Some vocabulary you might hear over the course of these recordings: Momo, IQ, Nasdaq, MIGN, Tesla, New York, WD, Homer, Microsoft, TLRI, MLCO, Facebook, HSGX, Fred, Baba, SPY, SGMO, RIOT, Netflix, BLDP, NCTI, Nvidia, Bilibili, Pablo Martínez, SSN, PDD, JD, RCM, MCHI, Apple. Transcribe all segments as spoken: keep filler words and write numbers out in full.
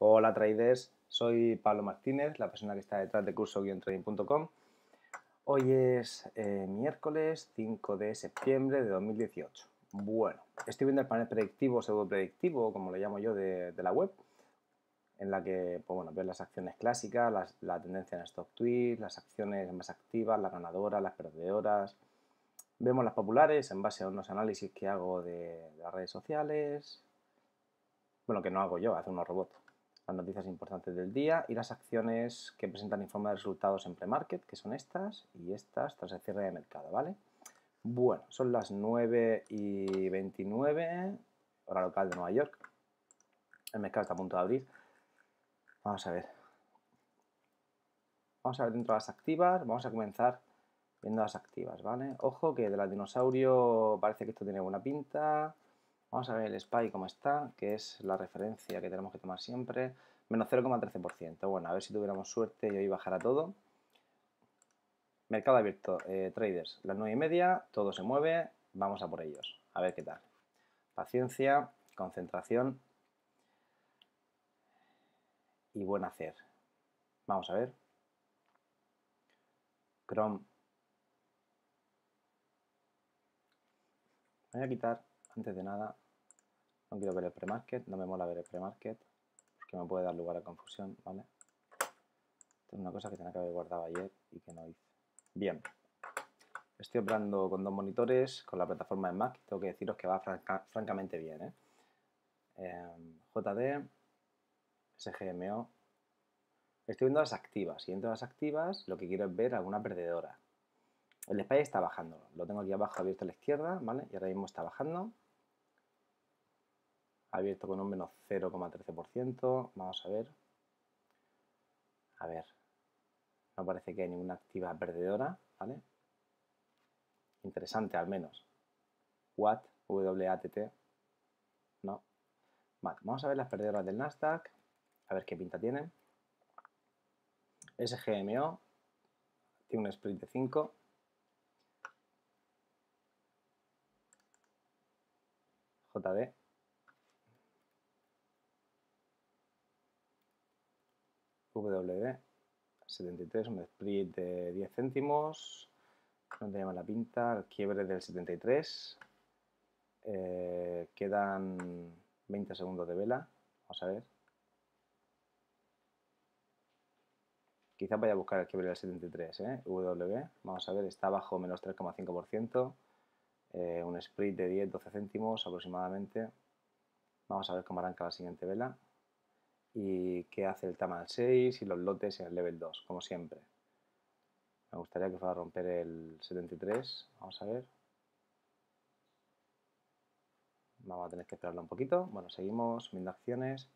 Hola traders, soy Pablo Martínez, la persona que está detrás de curso guion trading punto com. Hoy es eh, miércoles cinco de septiembre de dos mil dieciocho. Bueno, estoy viendo el panel predictivo, pseudo predictivo, como lo llamo yo, de, de la web, en la que pues, bueno, ves las acciones clásicas, las, la tendencia en stock tweet, las acciones más activas, las ganadoras, las perdedoras. Vemos las populares en base a unos análisis que hago de, de las redes sociales. Bueno, que no hago yo, hace unos robots. Las noticias importantes del día y las acciones que presentan informe de resultados en pre-market, que son estas y estas tras el cierre de mercado, ¿vale? Bueno, son las nueve y veintinueve, hora local de Nueva York. El mercado está a punto de abrir. Vamos a ver. Vamos a ver dentro de las activas. Vamos a comenzar viendo las activas, ¿vale? Ojo que de la dinosaurio parece que esto tiene buena pinta. Vamos a ver el S P Y cómo está, que es la referencia que tenemos que tomar siempre. Menos cero coma trece por ciento. Bueno, a ver si tuviéramos suerte y hoy bajara todo. Mercado abierto, eh, traders, las nueve y media, todo se mueve, vamos a por ellos. A ver qué tal. Paciencia, concentración y buen hacer. Vamos a ver. Chrome. Voy a quitar antes de nada. No quiero ver el pre-market, no me mola ver el pre-market, porque me puede dar lugar a confusión, ¿vale? Esto es una cosa que tenía que haber guardado ayer y que no hice. Bien, estoy operando con dos monitores, con la plataforma de Mac, tengo que deciros que va franca, francamente bien. ¿eh? Eh, J D, S G M O, estoy viendo las activas y dentro de las activas lo que quiero es ver alguna perdedora. El S P Y está bajando, lo tengo aquí abajo abierto a la izquierda, ¿vale? Y ahora mismo está bajando, abierto con un menos cero coma trece por ciento, vamos a ver, a ver. No parece que hay ninguna activa perdedora, ¿vale? Interesante al menos. Watt, W A T T. No. Vale, vamos a ver las perdedoras del Nasdaq. A ver qué pinta tienen. S G M O. Tiene un split de cinco. J D. W D. setenta y tres, un split de diez céntimos, no tenía mala pinta, el quiebre del setenta y tres, eh, quedan veinte segundos de vela, vamos a ver, quizá vaya a buscar el quiebre del setenta y tres, ¿eh? W, vamos a ver, está bajo menos tres coma cinco por ciento, eh, un split de diez a doce céntimos aproximadamente, vamos a ver cómo arranca la siguiente vela. Y qué hace el T A M al seis y los lotes en el level dos, como siempre. Me gustaría que fuera a romper el setenta y tres, vamos a ver. Vamos a tener que esperarlo un poquito. Bueno, seguimos, viendo acciones.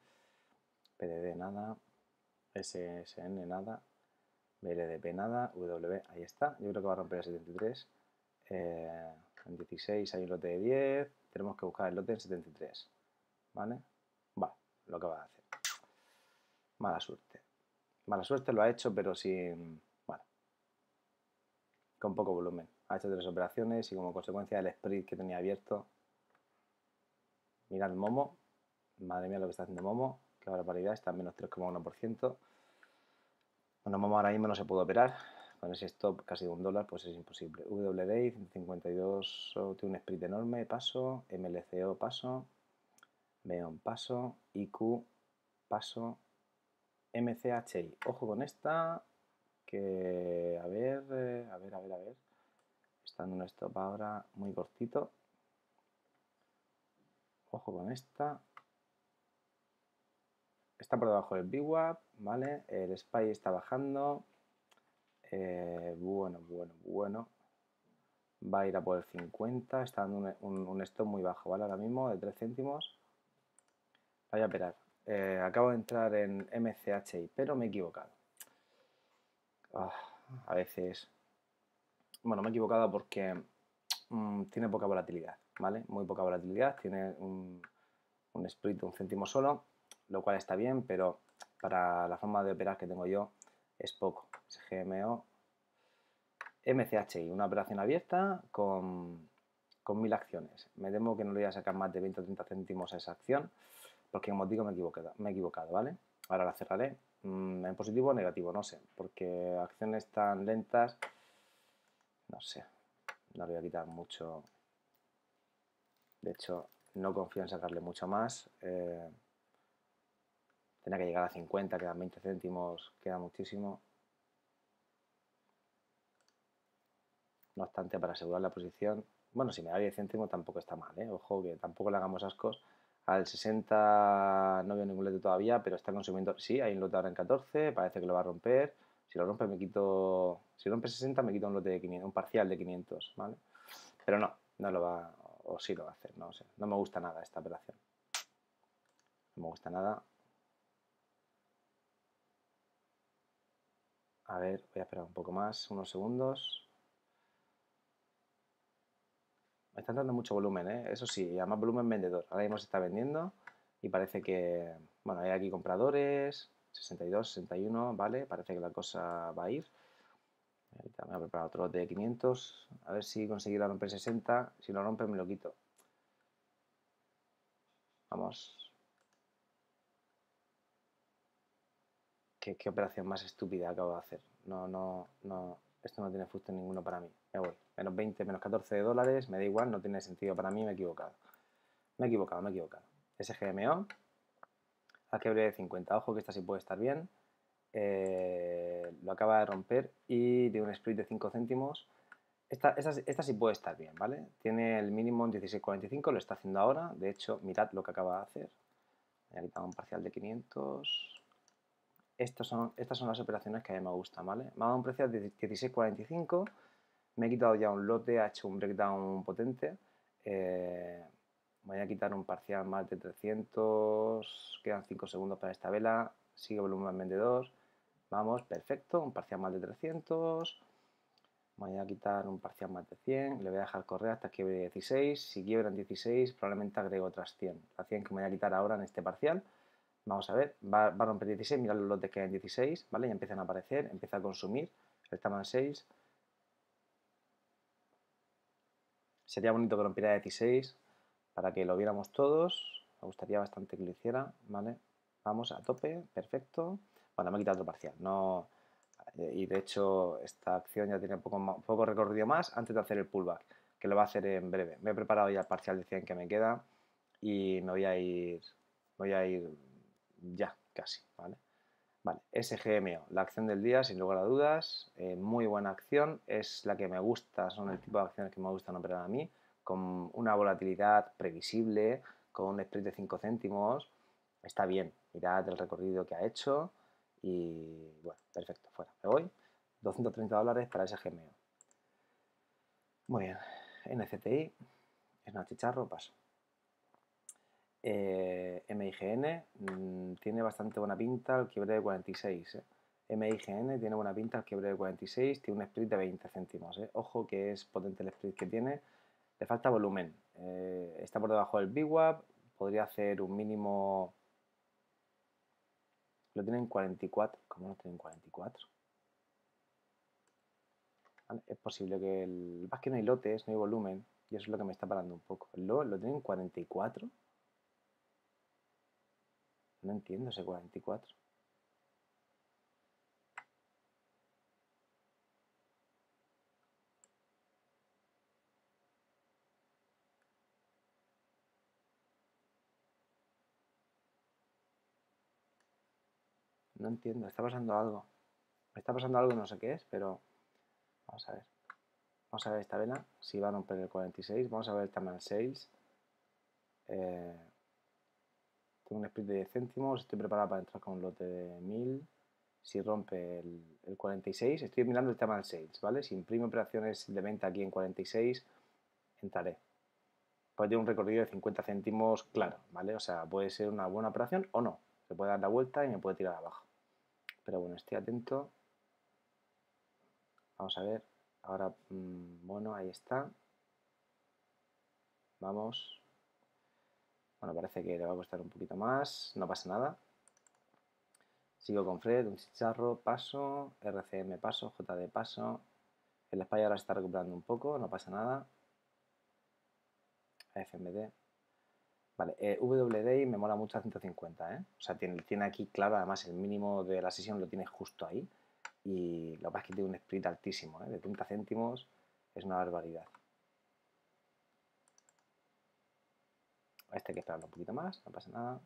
P D D nada, S S N nada, B L D P nada, W, ahí está. Yo creo que va a romper el setenta y tres. Eh, en dieciséis hay un lote de diez, tenemos que buscar el lote en setenta y tres. ¿Vale? Vale, lo que va a hacer. Mala suerte. Mala suerte lo ha hecho, pero sin... Bueno. Con poco volumen. Ha hecho tres operaciones y como consecuencia del sprint que tenía abierto. Mirad Momo. Madre mía lo que está haciendo Momo. Qué barbaridad. Está en menos tres coma uno por ciento. Bueno, Momo ahora mismo no se puede operar. Con ese stop casi de un dólar, pues es imposible. W D I, ciento cincuenta y dos, oh, tiene un sprint enorme. Paso. M L C O, paso. Meon, paso. I Q, paso. M C H I, ojo con esta, que a ver, eh, a ver, a ver, a ver, está dando un stop ahora muy cortito, ojo con esta, está por debajo del V WAP, ¿vale? El S P Y está bajando, eh, bueno, bueno, bueno, va a ir a por el cincuenta, está dando un, un, un stop muy bajo, ¿vale? Ahora mismo de tres céntimos, la voy a operar. Eh, acabo de entrar en M C H I, pero me he equivocado. Oh, a veces... Bueno, me he equivocado porque mmm, tiene poca volatilidad, ¿vale? Muy poca volatilidad, tiene un, un split de un céntimo solo, lo cual está bien, pero para la forma de operar que tengo yo es poco. S G M O, M C H I, una operación abierta con, con mil acciones. Me temo que no le voy a sacar más de veinte o treinta céntimos a esa acción. Porque como os digo me he equivocado, me he equivocado, ¿vale? Ahora la cerraré. ¿En positivo o negativo? No sé, porque acciones tan lentas, no sé, no le voy a quitar mucho. De hecho, no confío en sacarle mucho más. Eh, tenía que llegar a cincuenta, quedan veinte céntimos, queda muchísimo. No obstante, para asegurar la posición, bueno, si me da diez céntimos tampoco está mal, ¿eh? Ojo, que tampoco le hagamos ascos. Al sesenta no veo ningún lote todavía, pero está consumiendo, sí, hay un lote ahora en catorce, parece que lo va a romper. Si lo rompe me quito, si rompe sesenta me quito un lote de quinientos, un parcial de quinientos, ¿vale? Pero no, no lo va, o sí lo va a hacer, no sé, no me gusta nada esta operación. No me gusta nada. A ver, voy a esperar un poco más, unos segundos. Me están dando mucho volumen, ¿eh? Eso sí, y además volumen vendedor. Ahora mismo se está vendiendo y parece que, bueno, hay aquí compradores, sesenta y dos, sesenta y uno, ¿vale? Parece que la cosa va a ir. Ahorita me voy a preparar otro lote de quinientos, a ver si conseguirá romper sesenta, si lo rompe me lo quito. Vamos. ¿Qué, qué operación más estúpida acabo de hacer? No, no, no, esto no tiene fuste ninguno para mí, me voy. Menos veinte, menos catorce dólares, me da igual, no tiene sentido para mí, me he equivocado. Me he equivocado, me he equivocado. S G M O, a quiebre de cincuenta, ojo que esta sí puede estar bien. Eh, lo acaba de romper y de un split de cinco céntimos. Esta, esta, esta sí puede estar bien, ¿vale? Tiene el mínimo en dieciséis cuarenta y cinco, lo está haciendo ahora. De hecho, mirad lo que acaba de hacer. Me ha quitado un parcial de quinientos. Estas son, estas son las operaciones que a mí me gustan, ¿vale? Me ha dado un precio de dieciséis cuarenta y cinco. Me he quitado ya un lote, ha hecho un breakdown potente. Eh, voy a quitar un parcial más de trescientos. Quedan cinco segundos para esta vela. Sigue volumen vendedor. Vamos, perfecto. Un parcial más de trescientos. Voy a quitar un parcial más de cien. Le voy a dejar correr hasta quiebre dieciséis. Si quiebran dieciséis, probablemente agrego otras cien. La cien que me voy a quitar ahora en este parcial. Vamos a ver. Va, va a romper dieciséis. Mirad los lotes que hay en dieciséis. ¿Vale? Ya empiezan a aparecer. Empieza a consumir. Estamos en seis. Sería bonito que rompiera dieciséis para que lo viéramos todos. Me gustaría bastante que lo hiciera, ¿vale? Vamos a tope, perfecto. Bueno, me he quitado otro parcial. No, y de hecho, esta acción ya tiene poco, poco recorrido más antes de hacer el pullback, que lo va a hacer en breve. Me he preparado ya el parcial de cien que me queda y me voy a ir, voy a ir ya, casi, ¿vale? Vale, S G M O, la acción del día, sin lugar a dudas, eh, muy buena acción, es la que me gusta, son el tipo de acciones que me gustan operar a mí, con una volatilidad previsible, con un spread de cinco céntimos, está bien, mirad el recorrido que ha hecho y bueno, perfecto, fuera, me voy, doscientos treinta dólares para S G M O. Muy bien, N C T I, es una chicharro, paso. Eh, M I G N mmm, tiene bastante buena pinta al quiebre de cuarenta y seis. ¿eh? M I G N tiene buena pinta al quiebre de cuarenta y seis, tiene un split de veinte céntimos. ¿eh? Ojo que es potente el split que tiene, le falta volumen. Eh, está por debajo del V WAP, podría hacer un mínimo. Lo tienen cuarenta y cuatro. ¿Cómo lo tienen cuarenta y cuatro? ¿Vale? Es posible que el. Más que no hay lotes, no hay volumen, y eso es lo que me está parando un poco. ¿Lo, lo tienen cuarenta y cuatro? No entiendo ese cuarenta y cuatro. No entiendo, está pasando algo. Me está pasando algo, no sé qué es, pero vamos a ver. Vamos a ver esta vela, si va a romper el cuarenta y seis. Vamos a ver el Tamal Sales. Eh... un split de diez céntimos, estoy preparado para entrar con un lote de mil, si rompe el, el cuarenta y seis, estoy mirando el tema del sales, ¿vale? Si imprime operaciones de venta aquí en cuarenta y seis, entraré. Puede tener un recorrido de cincuenta céntimos, claro, ¿vale? O sea, puede ser una buena operación o no, se puede dar la vuelta y me puede tirar abajo. Pero bueno, estoy atento. Vamos a ver, ahora, mmm, bueno, ahí está. Vamos. Bueno, parece que le va a costar un poquito más, no pasa nada. Sigo con Fred, un chicharro, paso, R C M paso, J D paso. El S P Y ahora se está recuperando un poco, no pasa nada. F M D. Vale, eh, W D I me mola mucho a ciento cincuenta, ¿eh? O sea, tiene, tiene aquí, claro, además el mínimo de la sesión lo tiene justo ahí. Y lo que pasa es que tiene un split altísimo, ¿eh? De treinta céntimos, es una barbaridad. A este hay que esperarlo un poquito más, no pasa nada.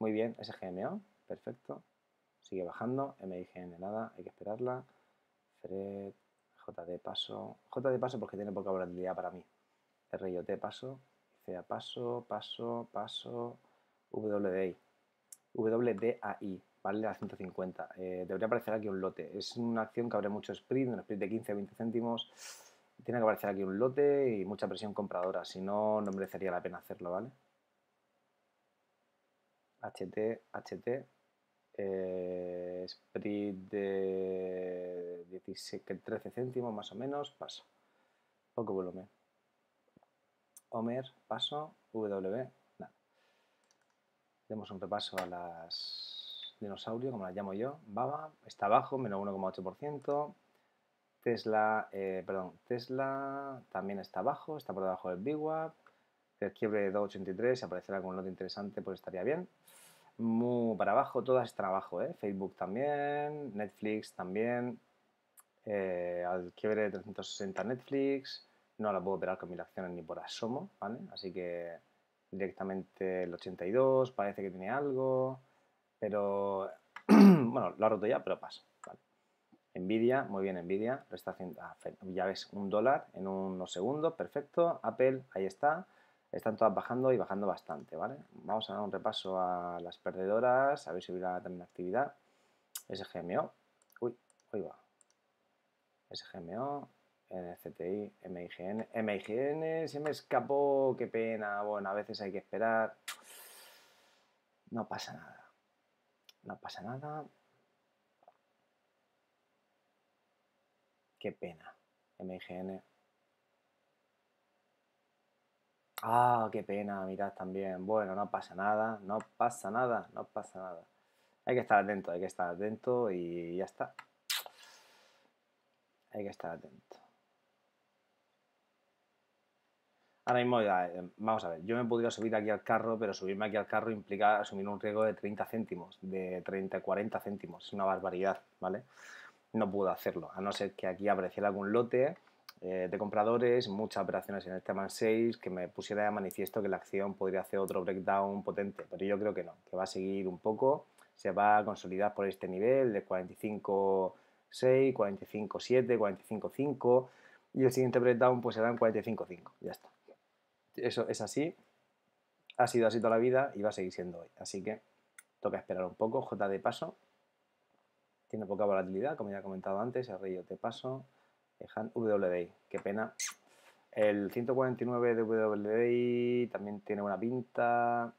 Muy bien, S G M O, perfecto. Sigue bajando, M I G N nada, hay que esperarla. Fred, J D paso. J D paso porque tiene poca volatilidad para mí. R I O T paso, C A paso, paso, paso, W D I, W D A I, vale, a ciento cincuenta. Eh, debería aparecer aquí un lote. Es una acción que abre mucho sprint, un sprint de quince a veinte céntimos. Tiene que aparecer aquí un lote y mucha presión compradora, si no, no merecería la pena hacerlo, ¿vale? H T, H T, eh, sprint de dieciséis, trece céntimos más o menos, paso. Poco volumen. Homer, paso, W, nada. Demos un repaso a las dinosaurios, como las llamo yo. Baba está abajo, menos uno coma ocho por ciento. Tesla, eh, perdón, Tesla también está abajo, está por debajo del V WAP. El quiebre de dos coma ochenta y tres, si apareciera algún lote interesante, pues estaría bien. Muy para abajo, todas están abajo, ¿eh? Facebook también, Netflix también. Eh, al quiebre de trescientos sesenta Netflix. No la puedo operar con mil acciones ni por asomo, ¿vale? Así que directamente el ochenta y dos, parece que tiene algo, pero bueno, lo ha roto ya, pero pasa, ¿vale? Nvidia, muy bien Nvidia, lo está haciendo, ah, ya ves, un dólar en unos segundos, perfecto. Apple, ahí está, están todas bajando y bajando bastante, ¿vale? Vamos a dar un repaso a las perdedoras, a ver si hubiera también actividad. S G M O, uy, ahí va, S G M O. N C T I, M I G N, M I G N se me escapó, qué pena, bueno, a veces hay que esperar, no pasa nada, no pasa nada, qué pena, M I G N, ah, qué pena, mirad también, bueno, no pasa nada, no pasa nada, no pasa nada, hay que estar atento, hay que estar atento y ya está, hay que estar atento. Ahora mismo, ya, vamos a ver, yo me podría subir aquí al carro, pero subirme aquí al carro implica asumir un riesgo de treinta céntimos, de treinta a cuarenta céntimos, es una barbaridad, ¿vale? No puedo hacerlo, a no ser que aquí apareciera algún lote eh, de compradores, muchas operaciones en este M seis, que me pusiera de manifiesto que la acción podría hacer otro breakdown potente, pero yo creo que no, que va a seguir un poco, se va a consolidar por este nivel de cuarenta y cinco seis, cuarenta y cinco siete, cuarenta y cinco cinco y el siguiente breakdown pues será en cuarenta y cinco cinco, ya está. Eso es así, ha sido así toda la vida y va a seguir siendo hoy. Así que toca esperar un poco. J D paso, tiene poca volatilidad, como ya he comentado antes. El R I O T paso, W D I, qué pena. El ciento cuarenta y nueve de W D I también tiene buena pinta.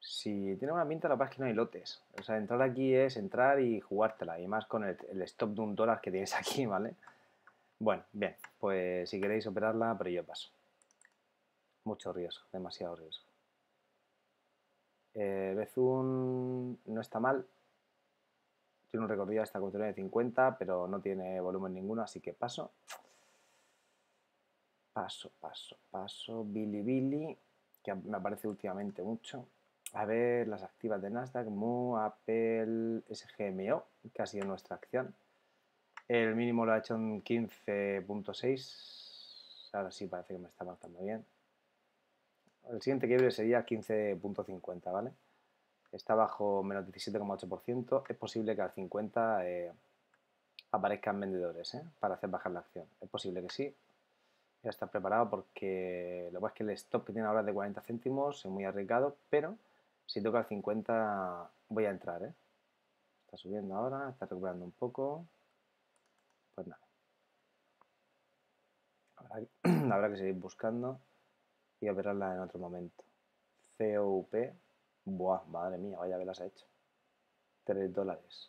Si tiene buena pinta, la verdad es que no hay lotes. O sea, entrar aquí es entrar y jugártela, y más con el, el stop de un dólar que tienes aquí, ¿vale? Bueno, bien, pues si queréis operarla, pero yo paso. Mucho riesgo, demasiado riesgo. Eh, Bezun no está mal. Tiene un recorrido hasta cuarenta y nueve cincuenta, pero no tiene volumen ninguno, así que paso. Paso, paso, paso. Bilibili, que me aparece últimamente mucho. A ver las activas de Nasdaq, M U, Apple, S G M O, que ha sido nuestra acción. El mínimo lo ha hecho en quince coma seis. Ahora sí parece que me está marcando bien. El siguiente quiebre sería quince coma cincuenta, ¿vale? Está bajo menos diecisiete coma ocho por ciento. Es posible que al cincuenta eh, aparezcan vendedores, ¿eh? Para hacer bajar la acción. Es posible que sí. Ya está preparado porque lo que pasa es que el stop que tiene ahora es de cuarenta céntimos. Es muy arriesgado, pero si toca al cincuenta voy a entrar, ¿eh? Está subiendo ahora, está recuperando un poco. Pues nada. Habrá que, habrá que seguir buscando. Y operarla en otro momento. C O U P. Buah, madre mía, vaya velas ha hecho. tres dólares.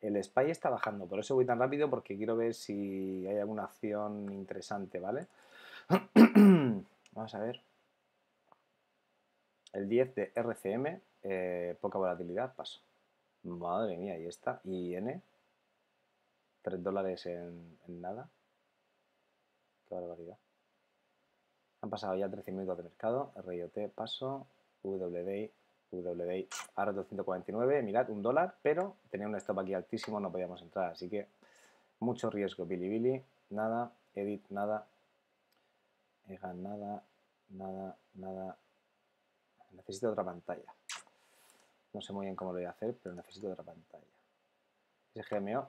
El S P Y está bajando, por eso voy tan rápido, porque quiero ver si hay alguna acción interesante, ¿vale? Vamos a ver. El diez de R C M, eh, poca volatilidad, paso. Madre mía, ahí está. I N, tres dólares en, en nada. Qué barbaridad. Han pasado ya trece minutos de mercado. R I O T paso, W D, W D, ahora doscientos cuarenta y nueve, mirad, un dólar, pero tenía un stop aquí altísimo, no podíamos entrar, así que mucho riesgo. Bilibili, nada, Edit, nada, Egan, nada, nada, nada. Necesito otra pantalla. No sé muy bien cómo lo voy a hacer, pero necesito otra pantalla. S G M O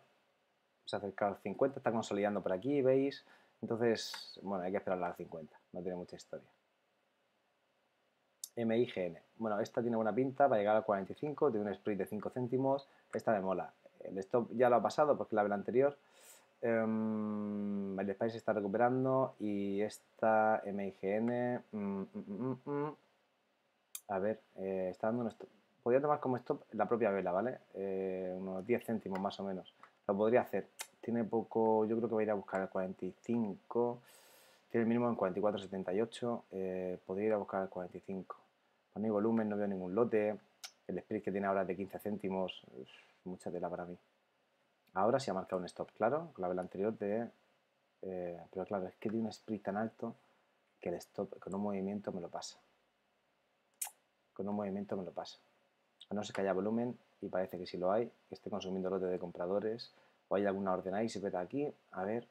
se acerca a los cincuenta, está consolidando por aquí, veis. Entonces, bueno, hay que esperar a las cincuenta, no tiene mucha historia. M I G N, bueno, esta tiene buena pinta, va a llegar al cuarenta y cinco, tiene un split de cinco céntimos, esta me mola. El stop ya lo ha pasado porque la vela anterior. Um, el S P Y se está recuperando y esta M I G N, mm, mm, mm, mm. a ver, eh, está dando un stop. Podría tomar como stop la propia vela, ¿vale? Eh, unos diez céntimos más o menos. Lo podría hacer. Tiene poco, yo creo que va a ir a buscar el cuarenta y cinco. Tiene el mínimo en cuarenta y cuatro setenta y ocho. Eh, podría ir a buscar el cuarenta y cinco. No hay volumen, no veo ningún lote. El split que tiene ahora es de quince céntimos. Uf, mucha tela para mí. Ahora sí ha marcado un stop, claro, con la vela anterior de... Eh, pero claro, es que tiene un split tan alto que el stop con un movimiento me lo pasa. Con un movimiento me lo pasa. A no ser que haya volumen, y parece que si lo hay, que esté consumiendo lote de compradores, o hay alguna orden ahí, se peta aquí, a ver,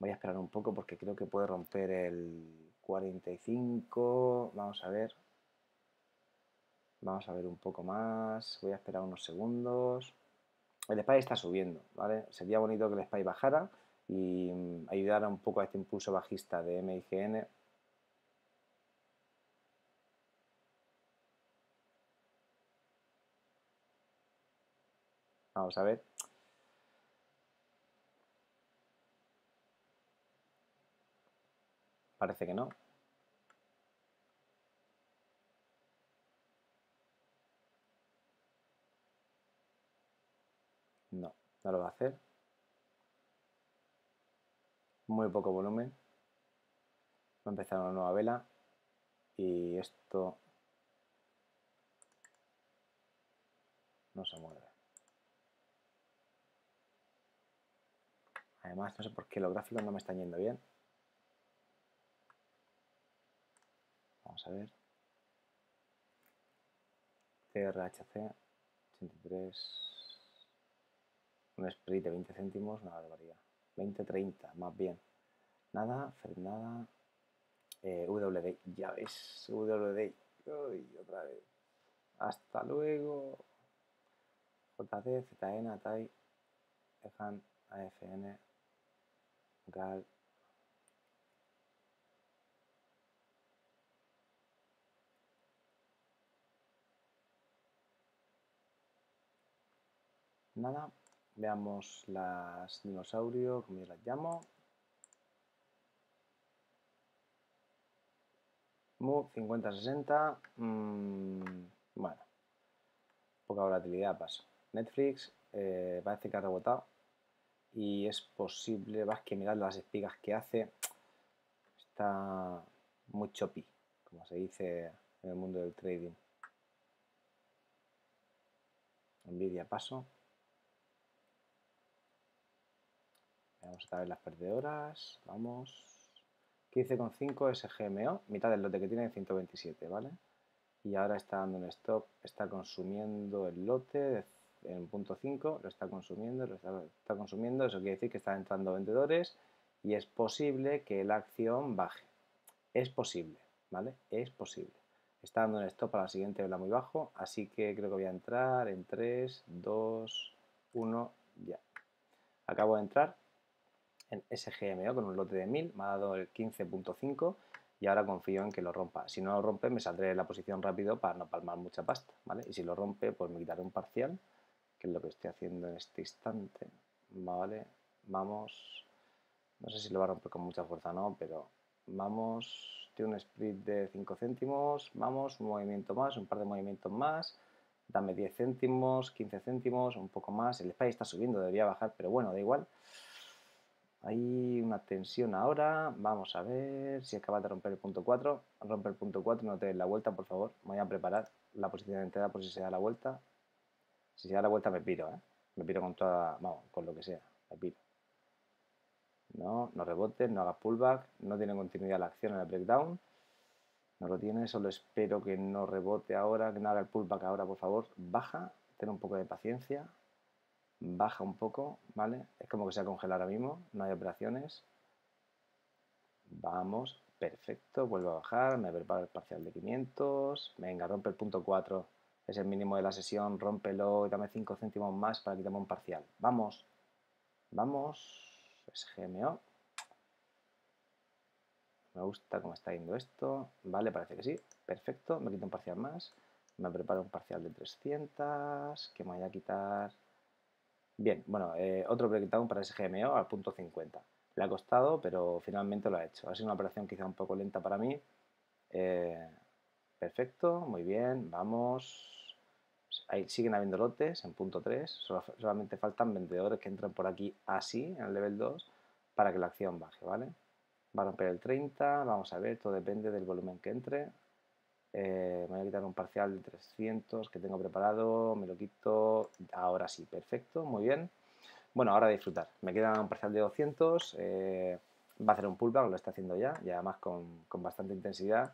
voy a esperar un poco porque creo que puede romper el cuarenta y cinco, vamos a ver, vamos a ver un poco más, voy a esperar unos segundos, el S P Y está subiendo, ¿vale? Sería bonito que el S P Y bajara y ayudara un poco a este impulso bajista de M I G N. Vamos a ver. Parece que no. No, no lo va a hacer. Muy poco volumen. Va a empezar una nueva vela. Y esto no se mueve. Además, no sé por qué los gráficos no me están yendo bien. Vamos a ver. T R H C, ochenta y tres. Un split de veinte céntimos, una barbaridad. veinte treinta, más bien. Nada, Fred, nada. Eh, W D, ya ves. W D. Uy, otra vez. Hasta luego. J D, Z N, A T A I, E J A N, A F N. Gal. Nada, veamos las dinosaurio, como yo las llamo. M U cincuenta sesenta. Mm, bueno, poca volatilidad pasa. Netflix eh, parece que ha rebotado y es posible, vas que mirad las espigas que hace. Está muy choppy, como se dice en el mundo del trading. Nvidia paso. Veamos otra vez las perdedoras, vamos, quince coma cinco S G M O, mitad del lote que tiene, ciento veintisiete, ¿vale? Y ahora está dando un stop, está consumiendo el lote en punto cinco, lo está consumiendo, lo está, lo está consumiendo, eso quiere decir que están entrando vendedores y es posible que la acción baje, es posible, ¿vale? Es posible. Está dando un stop para la siguiente vela muy bajo, así que creo que voy a entrar en tres, dos, uno, ya. Acabo de entrar en S G M O con un lote de mil, me ha dado el quince coma cinco y ahora confío en que lo rompa. Si no lo rompe, me saldré de la posición rápido para no palmar mucha pasta, ¿vale? Y si lo rompe, pues me quitaré un parcial, que es lo que estoy haciendo en este instante, ¿vale? Vamos, no sé si lo va a romper con mucha fuerza no, pero vamos, tiene un split de cinco céntimos, vamos, un movimiento más, un par de movimientos más, dame diez céntimos, quince céntimos, un poco más, el S P Y está subiendo, debería bajar, pero bueno, da igual. Hay una tensión ahora, vamos a ver si acaba de romper el punto cuatro, rompe el punto cuatro, no te des la vuelta por favor, me voy a preparar la posición entera por si se da la vuelta, si se da la vuelta me piro, ¿eh? Me piro con toda, vamos, con lo que sea, me piro, No, no rebotes, no hagas pullback, no tiene continuidad la acción en el breakdown. No lo tiene, solo espero que no rebote ahora, que no haga el pullback ahora, por favor. Baja, ten un poco de paciencia. Baja un poco, ¿vale? Es como que se ha congelado ahora mismo, no hay operaciones. Vamos, perfecto, vuelvo a bajar, me preparo el parcial de quinientos. Venga, rompe el punto cuatro, es el mínimo de la sesión, rómpelo y dame cinco céntimos más para quitarme un parcial. Vamos, vamos, S G M O. Me gusta cómo está yendo esto. Vale, parece que sí. Perfecto. Me quito un parcial más. Me preparo un parcial de trescientos. Que me voy a quitar. Bien, bueno, eh, otro breakdown para S G M O al punto cincuenta. Le ha costado, pero finalmente lo ha hecho. Ha sido una operación quizá un poco lenta para mí. Eh, perfecto. Muy bien. Vamos. Ahí siguen habiendo lotes en punto tres. Solo, solamente faltan vendedores que entren por aquí así, en el level dos, para que la acción baje, ¿vale? Va a romper el treinta, vamos a ver, todo depende del volumen que entre. Eh, me voy a quitar un parcial de trescientos que tengo preparado, me lo quito, ahora sí, perfecto, muy bien. Bueno, ahora a disfrutar, me queda un parcial de doscientos, eh, va a hacer un pullback, lo está haciendo ya, y además con, con bastante intensidad.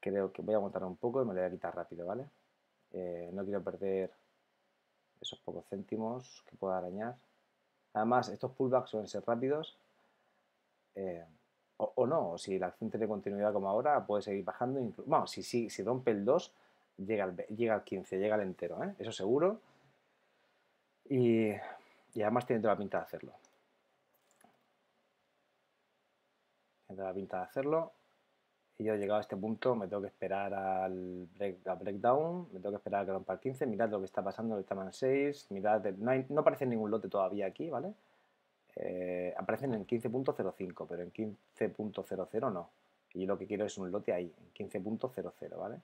Creo que voy a aguantar un poco y me lo voy a quitar rápido, ¿vale? Eh, no quiero perder esos pocos céntimos que pueda arañar. Además, estos pullbacks suelen ser rápidos. Eh, o, o no, si la acción tiene continuidad como ahora, puede seguir bajando. Bueno, si, si, si rompe el dos, llega al, llega al quince, llega al entero, ¿eh? Eso seguro. Y, y además tiene toda la pinta de hacerlo. Tiene toda la pinta de hacerlo. Y yo he llegado a este punto, me tengo que esperar al, break, al breakdown, me tengo que esperar a que rompa el quince. Mirad lo que está pasando, estamos en el seis. Mirad, no, hay, no aparece ningún lote todavía aquí, ¿vale? Eh, aparecen en quince punto cero cinco, pero en quince punto cero cero no. Y lo que quiero es un lote ahí, en quince punto cero cero, ¿vale?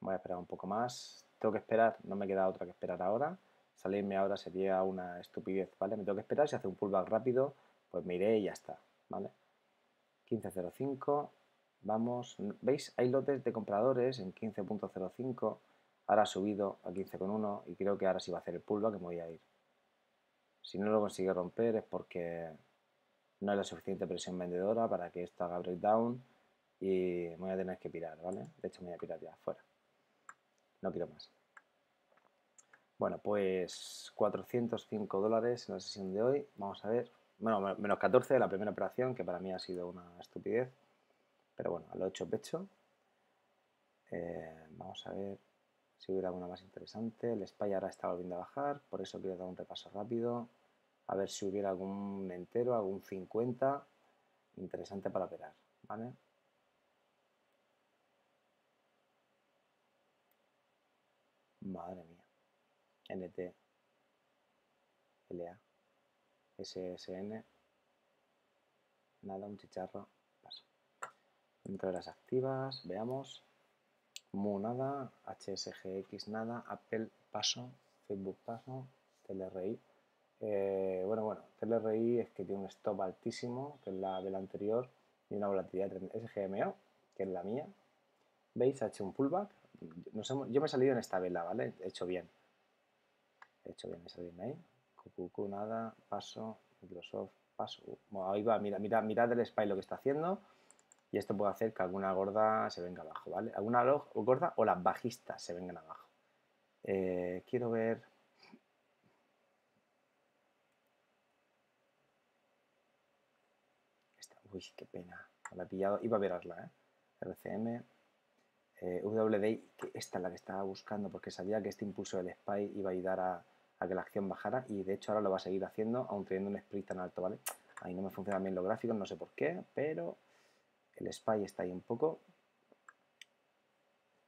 Voy a esperar un poco más. Tengo que esperar, no me queda otra que esperar ahora. Salirme ahora sería una estupidez, ¿vale? Me tengo que esperar, si hace un pullback rápido, pues me iré y ya está, ¿vale? quince punto cero cinco, vamos. ¿Veis? Hay lotes de compradores en quince punto cero cinco. Ahora ha subido a quince punto uno y creo que ahora sí va a hacer el pullback que me voy a ir. Si no lo consigue romper es porque no hay la suficiente presión vendedora para que esto haga breakdown y me voy a tener que pirar, ¿vale? De hecho me voy a pirar ya, fuera. No quiero más. Bueno, pues cuatrocientos cinco dólares en la sesión de hoy. Vamos a ver. Bueno, menos catorce de la primera operación, que para mí ha sido una estupidez. Pero bueno, a lo hecho pecho. Eh, vamos a ver. Si hubiera alguna más interesante, el S P Y ahora está volviendo a bajar, por eso quiero dar un repaso rápido. A ver si hubiera algún entero, algún cincuenta, interesante para operar, ¿vale? Madre mía. N T, L A, S S N, nada, un chicharro, paso. Dentro de las activas, veamos. M U nada, H S G X nada, Apple paso, Facebook paso, T L R I. Eh, bueno, bueno, T L R I es que tiene un stop altísimo, que es la de la anterior, y una volatilidad de S G M O, que es la mía. ¿Veis? Ha hecho un pullback. Nos hemos, yo me he salido en esta vela, ¿vale? He hecho bien. He hecho bien, me he salido ahí. Q Q Q nada, paso, Microsoft paso. Bueno, ahí va, mira, mira, mirad el S P Y lo que está haciendo. Y esto puede hacer que alguna gorda se venga abajo, ¿vale? Alguna gorda o las bajistas se vengan abajo. Eh, quiero ver... Esta, uy, qué pena. Me la he pillado. Iba a verarla, ¿eh? R C M. Eh, W D, que esta es la que estaba buscando porque sabía que este impulso del S P Y iba a ayudar a, a que la acción bajara. Y de hecho ahora lo va a seguir haciendo, aun teniendo un split tan alto, ¿vale? Ahí no me funcionan bien los gráficos, no sé por qué, pero... El S P Y está ahí un poco.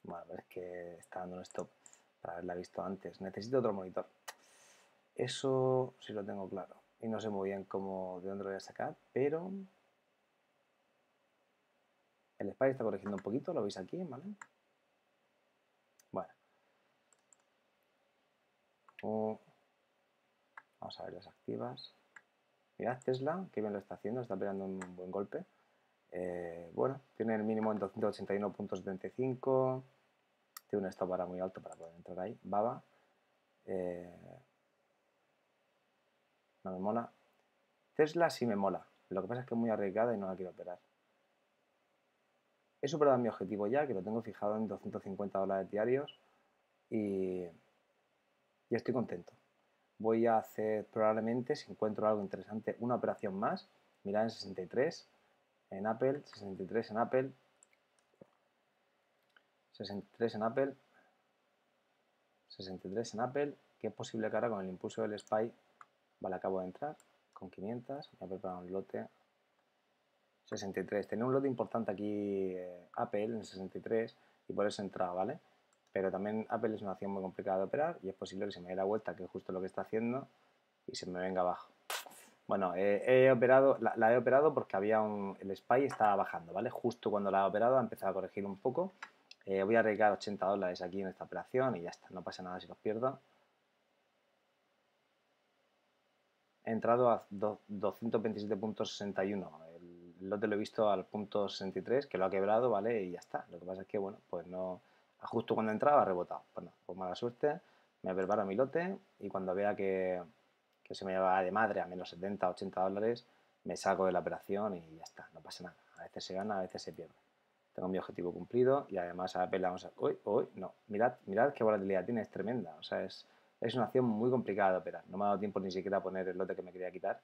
Bueno, es que está dando un stop para haberla visto antes. Necesito otro monitor. Eso sí lo tengo claro. Y no sé muy bien cómo, de dónde lo voy a sacar, pero... El S P Y está corrigiendo un poquito, lo veis aquí, ¿vale? Bueno. Uh, vamos a ver las activas. Mirad, Tesla, que bien lo está haciendo, está pegando un buen golpe. Eh, bueno, tiene el mínimo en doscientos ochenta y uno punto setenta y cinco, tiene un stop ahora muy alto para poder entrar ahí. Baba, eh, no me mola. Tesla sí me mola, lo que pasa es que es muy arriesgada y no la quiero operar. He superado mi objetivo ya, que lo tengo fijado en doscientos cincuenta dólares diarios y, y estoy contento. Voy a hacer probablemente, si encuentro algo interesante, una operación más. Mirad en sesenta y tres en Apple, sesenta y tres en Apple, sesenta y tres en Apple, sesenta y tres en Apple, que es posible que ahora con el impulso del S P Y, vale, acabo de entrar con quinientos, me he preparado un lote. sesenta y tres, tenía un lote importante aquí eh, Apple en sesenta y tres y por eso entraba, ¿vale? Pero también Apple es una acción muy complicada de operar y es posible que se me dé la vuelta, que es justo lo que está haciendo, y se me venga abajo. Bueno, eh, he operado, la, la he operado porque había un, el S P Y estaba bajando, ¿vale? Justo cuando la he operado ha empezado a corregir un poco. Eh, voy a arriesgar ochenta dólares aquí en esta operación y ya está, no pasa nada si los pierdo. He entrado a doscientos veintisiete punto sesenta y uno, el lote lo he visto al punto sesenta y tres, que lo ha quebrado, ¿vale? Y ya está. Lo que pasa es que, bueno, pues no... Justo cuando entraba ha rebotado. Bueno, pues mala suerte, me preparo mi lote y cuando vea que, que se me va de madre a menos setenta, ochenta dólares, me saco de la operación y ya está, no pasa nada. A veces se gana, a veces se pierde. Tengo mi objetivo cumplido y además a Apple vamos a... Uy, uy, no, mirad, mirad qué volatilidad tiene, es tremenda, o sea, es... Es una acción muy complicada de operar. No me ha dado tiempo ni siquiera a poner el lote que me quería quitar.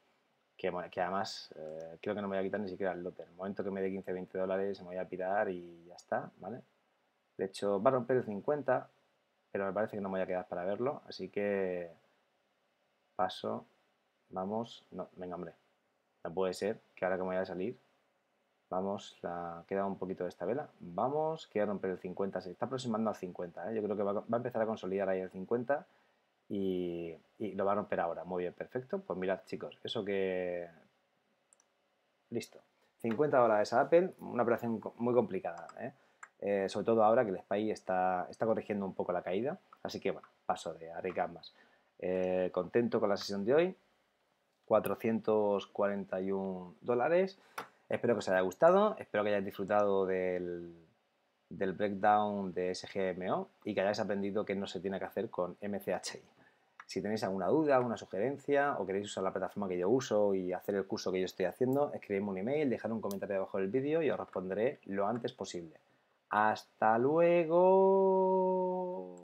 Que, que además, eh, creo que no me voy a quitar ni siquiera el lote. En el momento que me dé quince, veinte dólares, me voy a pirar y ya está, ¿vale? De hecho, va a romper el cincuenta, pero me parece que no me voy a quedar para verlo. Así que paso, vamos, no, venga, hombre. No puede ser que ahora que me voy a salir, vamos, la, queda un poquito de esta vela. Vamos, que va a romper el cincuenta. Se está aproximando al cincuenta, ¿eh? Yo creo que va, va a empezar a consolidar ahí el cincuenta. Y, y lo va a romper ahora, muy bien, perfecto. Pues mirad, chicos, eso que... Listo, cincuenta dólares a Apple, una operación muy complicada, ¿eh? Eh, sobre todo ahora que el S P Y está, está corrigiendo un poco la caída, así que bueno, paso de arriesgar más. Eh, contento con la sesión de hoy, cuatrocientos cuarenta y un dólares. Espero que os haya gustado, espero que hayáis disfrutado del... del breakdown de S G M O y que hayáis aprendido qué no se tiene que hacer con M C H I. Si tenéis alguna duda, alguna sugerencia o queréis usar la plataforma que yo uso y hacer el curso que yo estoy haciendo, escribidme un email, dejad un comentario debajo del vídeo y os responderé lo antes posible. ¡Hasta luego!